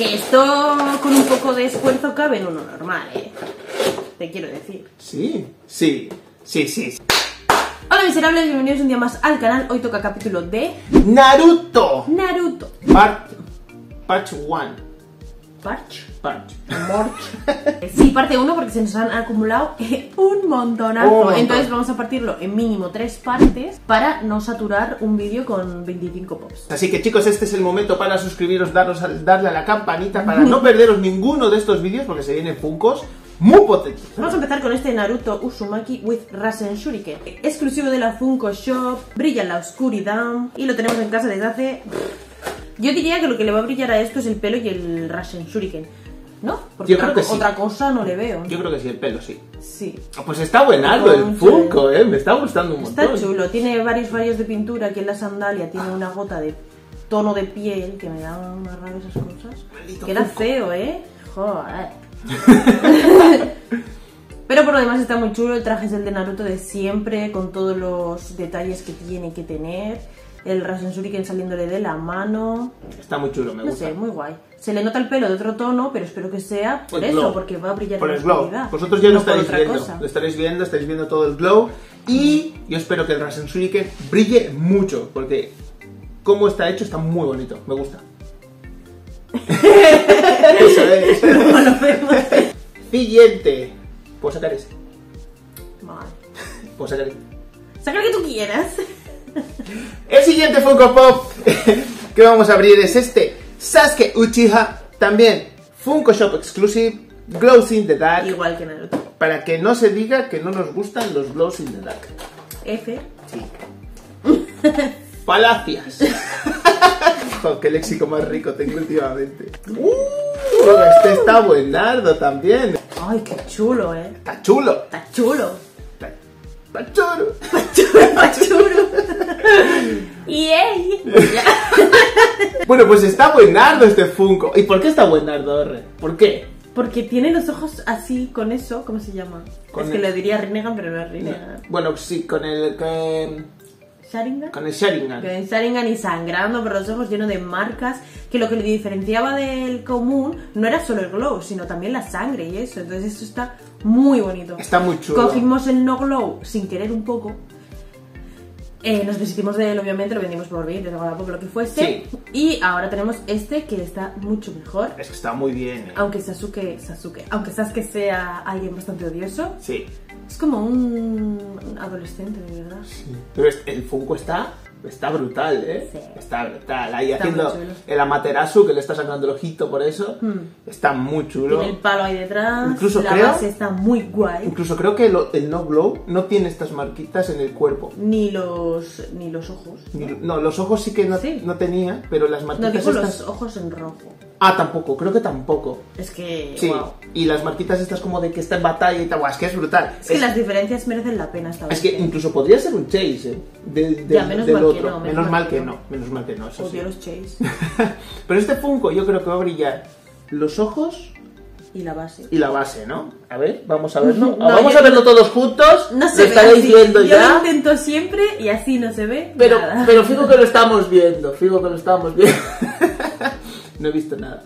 Que esto con un poco de esfuerzo cabe en uno normal, ¿eh? Te quiero decir. Sí, sí, sí, sí. Hola miserables, bienvenidos un día más al canal. Hoy toca capítulo de... ¡Naruto! ¡Naruto! Part 1. Sí, parte 1 porque se nos han acumulado un montonazo. Oh, entonces vamos a partirlo en mínimo 3 partes para no saturar un vídeo con 25 pops. Así que chicos, este es el momento para suscribiros, darle a la campanita para no perderos ninguno de estos vídeos porque se vienen Funkos muy potentes. Vamos a empezar con este Naruto Uzumaki with Rasen Shuriken, exclusivo de la Funko Shop, brilla en la oscuridad y lo tenemos en casa desde hace... Yo diría que lo que le va a brillar a esto es el pelo y el Rasen Shuriken, ¿no? Porque yo creo que sí. Otra cosa no le veo, ¿no? Yo creo que sí, el pelo sí. Sí. Pues está buenardo el Funko, me está gustando un montón. Está chulo, tiene varios rayos de pintura aquí en la sandalia, tiene una gota de tono de piel que me da más rabia esas cosas. Maldito queda Funko. Feo, ¿eh? Joder. Pero por lo demás está muy chulo, el traje es el de Naruto de siempre, con todos los detalles que tiene que tener. El Rasen Shuriken saliéndole de la mano. Está muy chulo, me gusta. No sé, muy guay. Se le nota el pelo de otro tono, pero espero que sea por el eso, glow. Porque va a brillar por el glow. Vosotros ya no lo estaréis viendo, todo el glow. Y yo espero que el Rasen Shuriken brille mucho, porque como está hecho está muy bonito, me gusta. Eso es. No lo vemos. Siguiente. ¿Puedo sacar ese? Vale. ¿Puedo sacar ese? Saca el que tú quieras. El siguiente Funko Pop que vamos a abrir es este Sasuke Uchiha, también Funko Shop Exclusive, Glow In the Dark. Igual que Naruto. Para que no se diga que no nos gustan los Glow In the Dark. F. Sí. Palacias. Oh, qué léxico más rico tengo últimamente. Este está buenardo también. Ay, qué chulo, eh. Está chulo. Está chulo. Pachoro. Pachoro, pachoro. Yey. Bueno, pues está buenardo este Funko. ¿Y por qué está buenardo, Orre? ¿Por qué? Porque tiene los ojos así, con eso, ¿cómo se llama? Con es el... que le diría Rinnegan, pero no es Rinnegan. Bueno, sí, con el... ¿Sharingan? Con el Sharingan. Con el Sharingan y sangrando por los ojos, lleno de marcas. Que lo que le diferenciaba del común no era solo el glow, sino también la sangre y eso. Entonces esto está muy bonito. Está muy chulo. Cogimos el no glow sin querer un poco. Nos deshicimos de él, obviamente, lo vendimos por bien, lo que fuese. Sí. Y ahora tenemos este que está mucho mejor. Es que está muy bien. Aunque Sasuke sea alguien bastante odioso. Sí. Es como un adolescente, de verdad. Sí. Pero el Funko está brutal, ¿eh? Sí. Está brutal. Ahí está haciendo el Amaterasu, que le está sacando el ojito por eso. Está muy chulo. Tiene el palo ahí detrás. Incluso la base está muy guay. Incluso creo que el no glow no tiene estas marquitas en el cuerpo. Ni los ojos. No, los ojos sí que no tenía, pero las marquitas estas... No, los ojos en rojo. Ah, tampoco, creo que tampoco. Es que... Sí, wow. Y las marquitas estas como de que está en batalla y tal, es que es brutal. Es que las diferencias merecen la pena esta vez. Es que incluso podría ser un chase, ¿eh? Menos mal que no. Odio los chase. Pero este Funko yo creo que va a brillar los ojos... Y la base. Y la base, ¿no? A ver, vamos a verlo. Vamos a verlo todos juntos. No se ve. Lo estaréis viendo ya. Yo lo intento siempre y así no se ve. Pero fijo que lo estamos viendo, No he visto nada.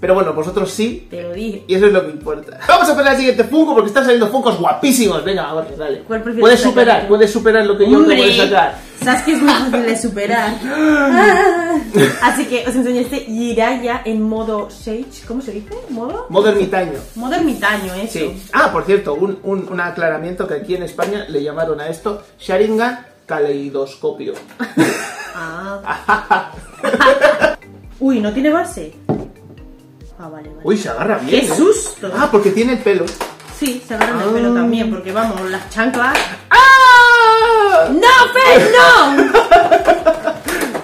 Pero bueno, vosotros sí. Te lo dije. Y eso es lo que importa. Vamos a poner el siguiente Funko porque están saliendo Funkos guapísimos. Venga, vamos, dale. ¿Cuál prefieres? Puedes superar lo que yo te voy a sacar. Sabes que es muy fácil de superar. Así que os enseño este Jiraiya en modo Sage. ¿Cómo se dice? Modo ermitaño. Modo ermitaño, eso. Sí. Ah, por cierto, un aclaramiento que aquí en España le llamaron a esto Sharingan caleidoscopio. Ah. Uy, ¿no tiene base? Ah, vale, vale. Uy, se agarra bien. ¡Qué susto! Ah, porque tiene el pelo. Sí, se agarra el pelo también, porque vamos, las chanclas... ¡Ah! ¡No, Fer, no!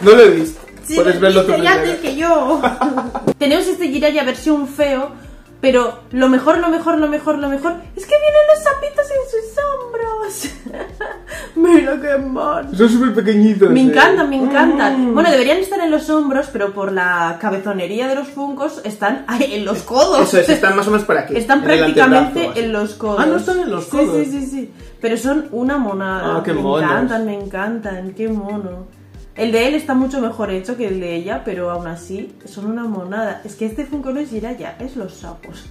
No lo he visto. Sí, puedes verlo tú antes que yo. Tenemos este Jiraiya versión feo, pero lo mejor es que vienen los sapitos en sus hombros. Mira qué mal. Son súper pequeñitos. Me encantan, me encantan. Bueno, deberían estar en los hombros, pero por la cabezonería de los Funkos están en los codos. Eso es, están más o menos por aquí. Están prácticamente en los codos. Ah, no están en los codos. Sí, sí, sí, sí. Pero son una monada. Ah, qué monos. Me encantan, qué mono. El de él está mucho mejor hecho que el de ella, pero aún así son una monada. Es que este Funko no es Jiraiya, es los sapos.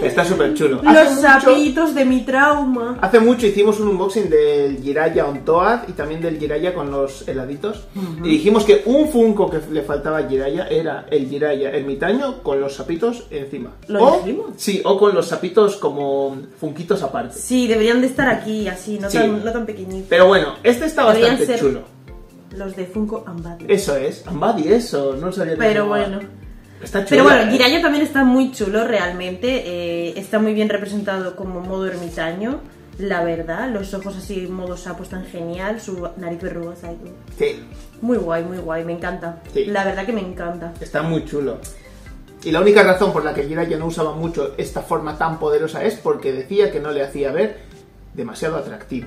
Está súper chulo. Los sapitos de mi trauma. Hace mucho hicimos un unboxing del Jiraiya on Toad y también del Jiraiya con los heladitos. Y dijimos que un Funko que le faltaba a Jiraiya era el Jiraiya ermitaño con los sapitos encima. ¿Lo dijimos? Sí, o con los sapitos como funquitos aparte. Sí, deberían de estar aquí, así, no tan pequeñitos. Pero bueno, este está bastante chulo. Los de Funko Ambadi. Eso es, Ambadi, eso, no sabía. Pero bueno, está chulo. Pero bueno, Jiraiya también está muy chulo realmente, está muy bien representado como modo ermitaño, la verdad, los ojos así modo sapo están genial, su nariz verrugosa ahí. Sí. Muy guay, me encanta. Sí. La verdad que me encanta. Está muy chulo. Y la única razón por la que Jiraiya no usaba mucho esta forma tan poderosa es porque decía que no le hacía ver demasiado atractivo.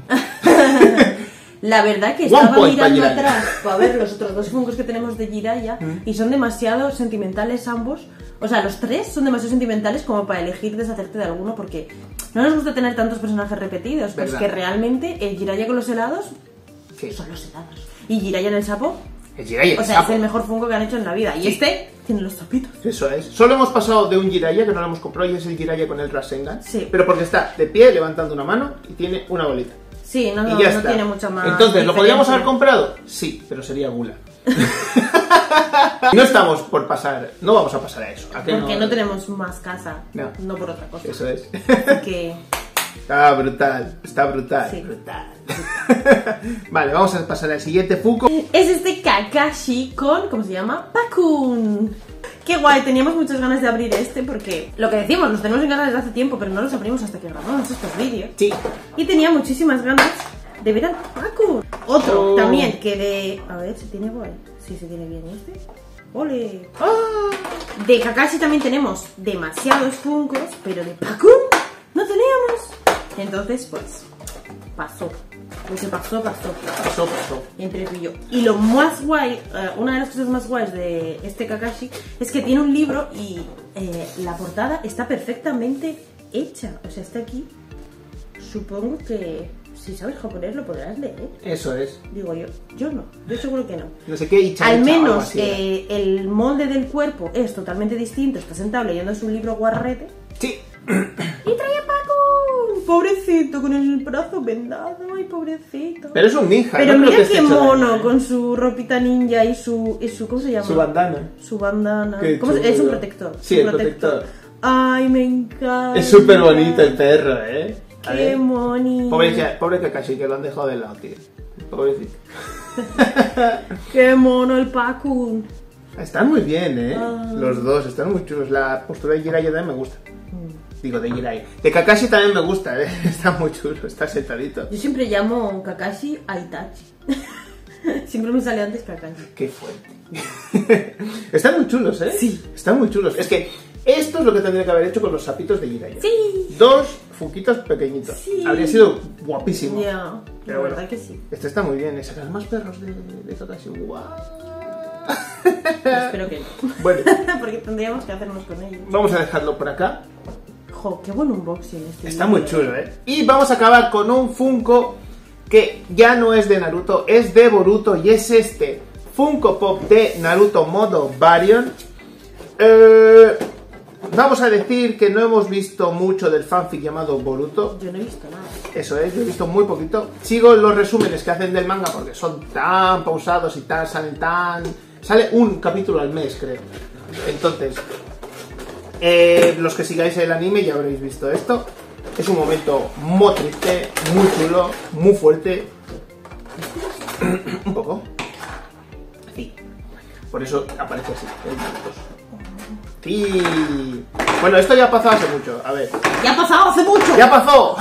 La verdad que estaba mirando atrás para ver los otros dos Funkos que tenemos de Jiraiya y son demasiado sentimentales ambos. O sea, los tres son demasiado sentimentales como para elegir deshacerte de alguno porque no nos gusta tener tantos personajes repetidos. Pero es que realmente el Jiraiya con los helados son los helados. Y Jiraiya en el sapo, el Jiraiya, o sea, es el mejor Funko que han hecho en la vida. Y este tiene los tapitos. Eso es. Solo hemos pasado de un Jiraiya que no lo hemos comprado y es el Jiraiya con el Rasengan. Sí. Pero porque está de pie levantando una mano y tiene una bolita. Sí, no tiene mucha más. Entonces, ¿lo podríamos haber comprado? Sí, pero sería gula. No estamos por pasar, no vamos a pasar a eso. ¿A qué? Porque no tenemos más casa, no por otra cosa. Eso es. Porque... está brutal, está brutal. Sí. Brutal. Vale, vamos a pasar al siguiente Funko. Es este Kakashi con, ¿cómo se llama? Pakkun. Qué guay, teníamos muchas ganas de abrir este porque lo que decimos, nos tenemos en ganas desde hace tiempo, pero no los abrimos hasta que grabamos estos vídeos. Sí. Y tenía muchísimas ganas de ver al Pakkun. Otro también que de... a ver, ¿se tiene guay? Sí, se tiene bien este. ¡Ole! ¡Oh! De Kakashi también tenemos demasiados Funkos, pero de Pakkun no teníamos. Entonces, pues, pasó. Lo que pasó. Entre tú y yo. Y lo más guay, una de las cosas más guays de este Kakashi es que tiene un libro y la portada está perfectamente hecha. O sea, está aquí. Supongo que si sabes japonés lo podrás leer. Eso es. Digo yo. Yo no. Yo seguro que no. No sé qué icha. Al menos el molde del cuerpo es totalmente distinto. Está sentado leyendo su libro guarrete. Sí. Y trae a Pakkun, pobrecito, con el brazo vendado, ay pobrecito. Pero es un ninja. Pero no mira qué mono, con su ropita ninja y su ¿cómo se llama? Su bandana. Su bandana. ¿Cómo es un protector? Sí, un protector. Ay, me encanta. Es súper bonito el perro, ¿eh? Qué moni. Pobre Kakashi, que lo han dejado de lado, tío. Pobrecito. Qué mono el Pakkun. Están muy bien, ¿eh? Ay. Los dos, están muy chulos. La postura de Jiraiya también me gusta. Digo, de Jiraiya. De Kakashi también me gusta, ¿eh? Está muy chulo, está sentadito. Yo siempre llamo Kakashi a Itachi. Siempre me sale antes Kakashi. Qué fuerte. Están muy chulos, ¿eh? Sí. Están muy chulos. Es que esto es lo que tendría que haber hecho con los sapitos de Jiraiya. Sí. Dos funquitos pequeñitos. Sí. Habría sido guapísimo. Ya, la verdad que sí. Este está muy bien. Sacar más perros de Kakashi. ¡Guau! Espero que no. Bueno. Porque tendríamos que hacernos con ellos. Vamos a dejarlo por acá. ¡Jo, qué buen unboxing! Está muy chulo, ¿eh? Y vamos a acabar con un Funko que ya no es de Naruto, es de Boruto y es este Funko Pop de Naruto modo Baryon. Vamos a decir que no hemos visto mucho del fanfic llamado Boruto. Yo no he visto nada. Eso es, yo he visto muy poquito. Sigo los resúmenes que hacen del manga porque son tan pausados y tan salen tan... Sale un capítulo al mes, creo. Entonces... los que sigáis el anime ya habréis visto esto. Es un momento muy triste, muy chulo, muy fuerte. Un poco. Sí. Por eso aparece así. Sí. Bueno, esto ya ha pasado hace mucho. A ver. ¡Ya ha pasado hace mucho! ¡Ya pasó!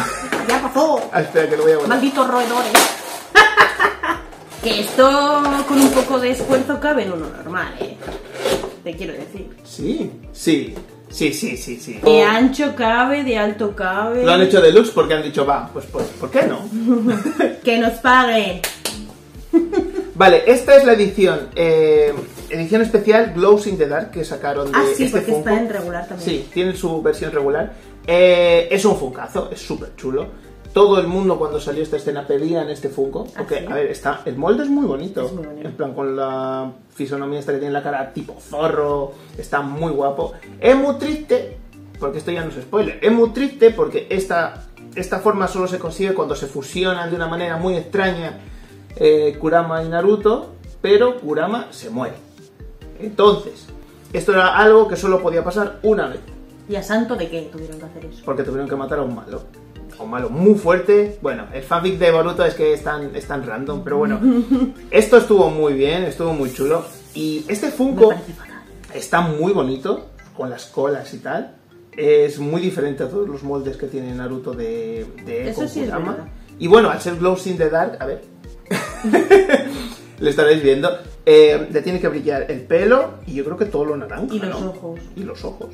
¡Ya pasó! Ah, espera, que lo voy a guardar. ¡Malditos roedores! Que esto con un poco de esfuerzo cabe en uno normal, ¿eh? Te quiero decir. Sí, sí. Sí. De ancho cabe, de alto cabe. Lo han hecho deluxe porque han dicho, va, pues ¿por qué no? ¡Que nos paguen! Vale, esta es la edición especial Glow In the Dark que sacaron de este Funko. Ah, sí, porque está en regular también. Sí, tiene su versión regular. Es un funkazo, es súper chulo. todo el mundo cuando salió esta escena pedía en este Funko. Porque, ¿sí? A ver, está, el molde es muy bonito. Es muy bonito. En plan, con la fisonomía esta que tiene la cara tipo zorro. Está muy guapo. Es muy triste, porque esto ya no es spoiler. Es muy triste porque esta forma solo se consigue cuando se fusionan de una manera muy extraña Kurama y Naruto. Pero Kurama se muere. Entonces, esto era algo que solo podía pasar una vez. ¿Y a santo de qué tuvieron que hacer eso? Porque tuvieron que matar a un malo. O malo muy fuerte. Bueno, el fanfic de Boruto es que es tan random, pero bueno. Esto estuvo muy bien, estuvo muy chulo. Y este Funko está muy bonito, con las colas y tal. Es muy diferente a todos los moldes que tiene Naruto de Eco Kurama. Sí, y bueno, al ser Glow In the Dark, a ver. Lo estaréis viendo. Le tiene que brillar el pelo y yo creo que todo lo naranja. Y los ojos. Y los ojos.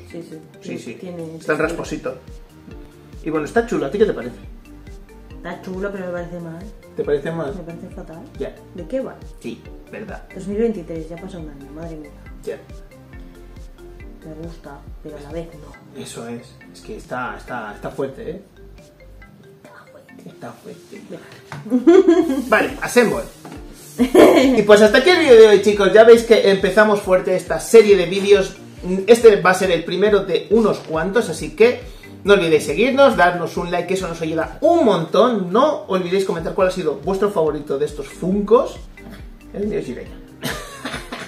Sí. Tiene... Está el rasposito. Y bueno, está chulo. ¿A ti qué te parece? Está chulo, pero me parece mal. ¿Te parece mal? Me parece fatal. Ya. ¿De qué va? Sí, verdad. 2023, ya pasa un año, madre mía. Ya. Me gusta, pero a la vez no. Eso es. Es que está fuerte, ¿eh? Está fuerte. Vale, hacemos. Y pues hasta aquí el vídeo de hoy, chicos. Ya veis que empezamos fuerte esta serie de vídeos. Este va a ser el primero de unos cuantos, así que... No olvidéis seguirnos, darnos un like, eso nos ayuda un montón. No olvidéis comentar cuál ha sido vuestro favorito de estos Funkos. El mío es Jiraiya.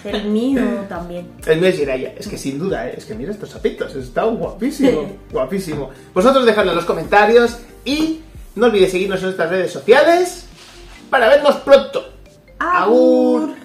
El mío también. El mío es Jiraiya. Es que sin duda, ¿eh? Es que mira estos zapitos, está guapísimo, guapísimo. Vosotros dejadlo en los comentarios y no olvidéis seguirnos en nuestras redes sociales para vernos pronto. ¡Agur!